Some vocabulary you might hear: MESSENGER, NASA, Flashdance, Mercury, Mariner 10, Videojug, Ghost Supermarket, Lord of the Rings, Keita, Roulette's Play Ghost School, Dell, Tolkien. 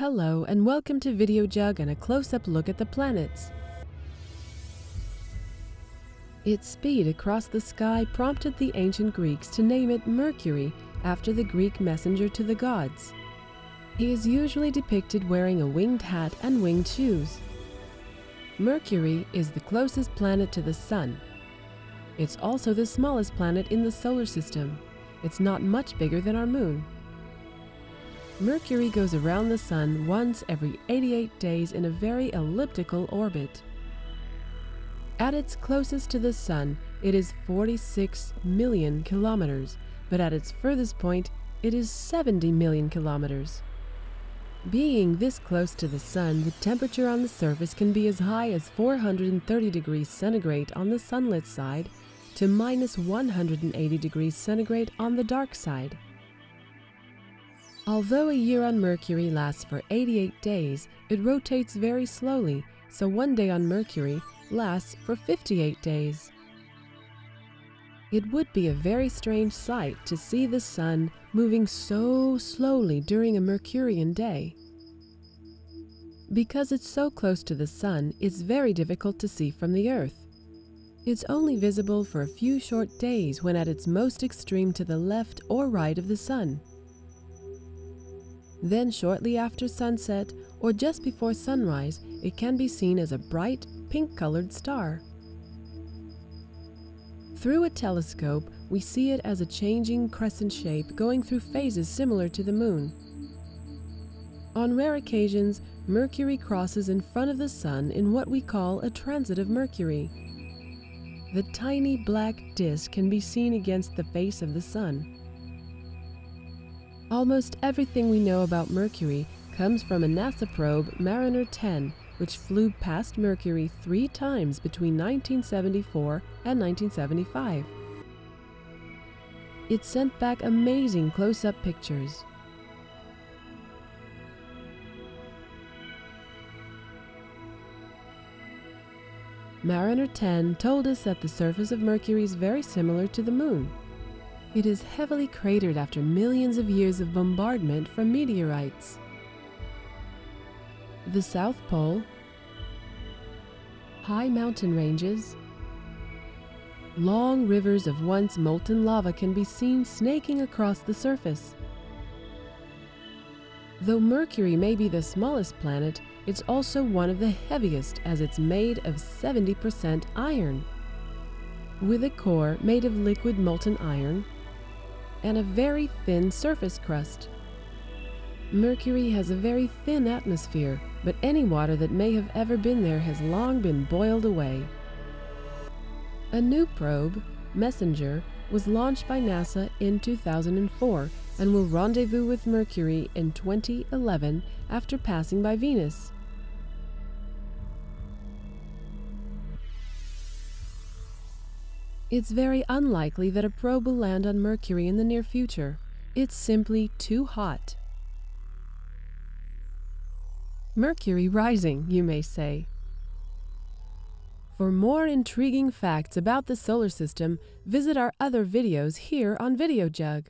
Hello and welcome to Videojug and a close-up look at the planets. Its speed across the sky prompted the ancient Greeks to name it Mercury after the Greek messenger to the gods. He is usually depicted wearing a winged hat and winged shoes. Mercury is the closest planet to the Sun. It's also the smallest planet in the solar system. It's not much bigger than our Moon. Mercury goes around the Sun once every 88 days in a very elliptical orbit. At its closest to the Sun, it is 46 million kilometers, but at its furthest point, it is 70 million kilometers. Being this close to the Sun, the temperature on the surface can be as high as 430 degrees centigrade on the sunlit side to minus 180 degrees centigrade on the dark side. Although a year on Mercury lasts for 88 days, it rotates very slowly, so one day on Mercury lasts for 58 days. It would be a very strange sight to see the Sun moving so slowly during a Mercurian day. Because it's so close to the Sun, it's very difficult to see from the Earth. It's only visible for a few short days when at its most extreme to the left or right of the Sun. Then shortly after sunset, or just before sunrise, it can be seen as a bright, pink-colored star. Through a telescope, we see it as a changing crescent shape going through phases similar to the Moon. On rare occasions, Mercury crosses in front of the Sun in what we call a transit of Mercury. The tiny black disk can be seen against the face of the Sun. Almost everything we know about Mercury comes from a NASA probe, Mariner 10, which flew past Mercury 3 times between 1974 and 1975. It sent back amazing close-up pictures. Mariner 10 told us that the surface of Mercury is very similar to the Moon. It is heavily cratered after millions of years of bombardment from meteorites. The South Pole, high mountain ranges, long rivers of once molten lava can be seen snaking across the surface. Though Mercury may be the smallest planet, it's also one of the heaviest as it's made of 70% iron, with a core made of liquid molten iron, and a very thin surface crust. Mercury has a very thin atmosphere, but any water that may have ever been there has long been boiled away. A new probe, MESSENGER, was launched by NASA in 2004 and will rendezvous with Mercury in 2011 after passing by Venus. It's very unlikely that a probe will land on Mercury in the near future. It's simply too hot. Mercury rising, you may say. For more intriguing facts about the solar system, visit our other videos here on Videojug.